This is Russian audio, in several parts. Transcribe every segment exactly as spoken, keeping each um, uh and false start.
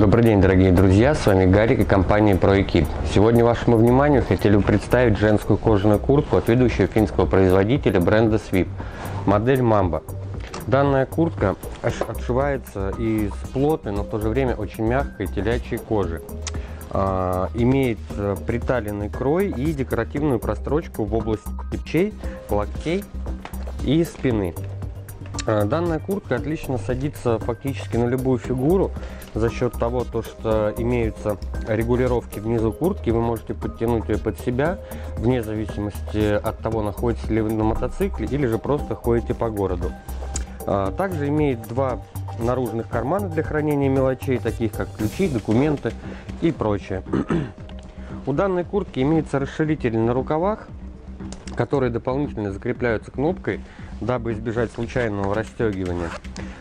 Добрый день, дорогие друзья, с вами Гарик и компания про экип. Сегодня вашему вниманию хотели бы представить женскую кожаную куртку от ведущего финского производителя бренда Sweep, модель Mamba. Данная куртка отшивается из плотной, но в то же время очень мягкой телячьей кожи. Имеет приталенный крой и декоративную прострочку в области плечей, локтей и спины. Данная куртка отлично садится фактически на любую фигуру за счет того, то, что имеются регулировки внизу куртки. Вы можете подтянуть ее под себя, вне зависимости от того, находитесь ли вы на мотоцикле или же просто ходите по городу. Также имеет два наружных кармана для хранения мелочей, таких как ключи, документы и прочее. У данной куртки имеется расширитель на рукавах, которые дополнительно закрепляются кнопкой, дабы избежать случайного расстегивания.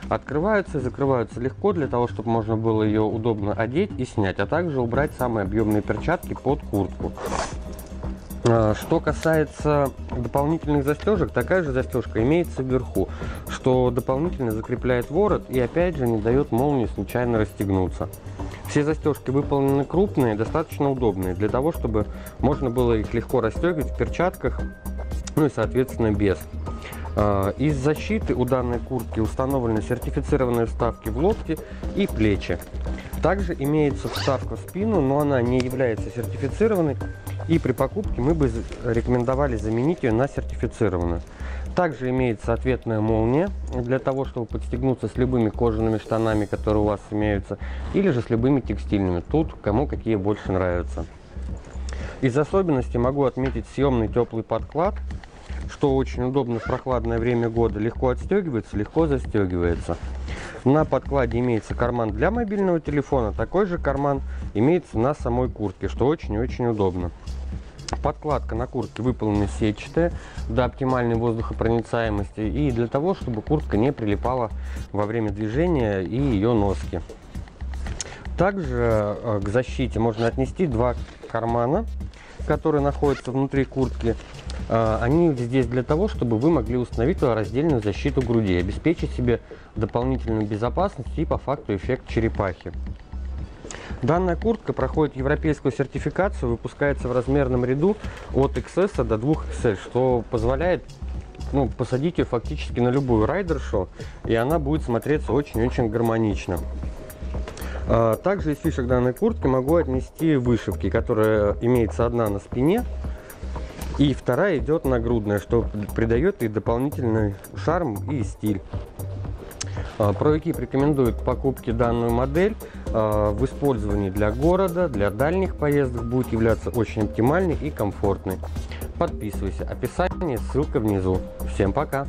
Открываются и закрываются легко, для того, чтобы можно было ее удобно одеть и снять, а также убрать самые объемные перчатки под куртку. Что касается дополнительных застежек, такая же застежка имеется вверху, что дополнительно закрепляет ворот и опять же не дает молнии случайно расстегнуться. Все застежки выполнены крупные, достаточно удобные, для того, чтобы можно было их легко расстегивать в перчатках, ну и соответственно без. Из защиты у данной куртки установлены сертифицированные вставки в локти и плечи. Также имеется вставка в спину, но она не является сертифицированной, и при покупке мы бы рекомендовали заменить ее на сертифицированную. Также имеется ответная молния для того, чтобы подстегнуться с любыми кожаными штанами, которые у вас имеются, или же с любыми текстильными, тут кому какие больше нравятся. Из особенностей могу отметить съемный теплый подклад, что очень удобно в прохладное время года, легко отстегивается, легко застегивается. На подкладе имеется карман для мобильного телефона, такой же карман имеется на самой куртке, что очень-очень удобно. Подкладка на куртке выполнена сетчатая, до оптимальной воздухопроницаемости и для того, чтобы куртка не прилипала во время движения и ее носки. Также к защите можно отнести два кармана, которые находятся внутри куртки. Они здесь для того, чтобы вы могли установить раздельную защиту груди, обеспечить себе дополнительную безопасность и по факту эффект черепахи. Данная куртка проходит европейскую сертификацию, выпускается в размерном ряду от икс эс до двух икс эль, что позволяет ну, посадить ее фактически на любую райдершу, и она будет смотреться очень-очень гармонично. Также из фишек данной куртки могу отнести вышивки, которые имеется одна на спине, и вторая идет нагрудная, что придает ей дополнительный шарм и стиль. про экип рекомендует к покупке данную модель в использовании для города, для дальних поездок, будет являться очень оптимальной и комфортной. Подписывайся, описание, ссылка внизу. Всем пока!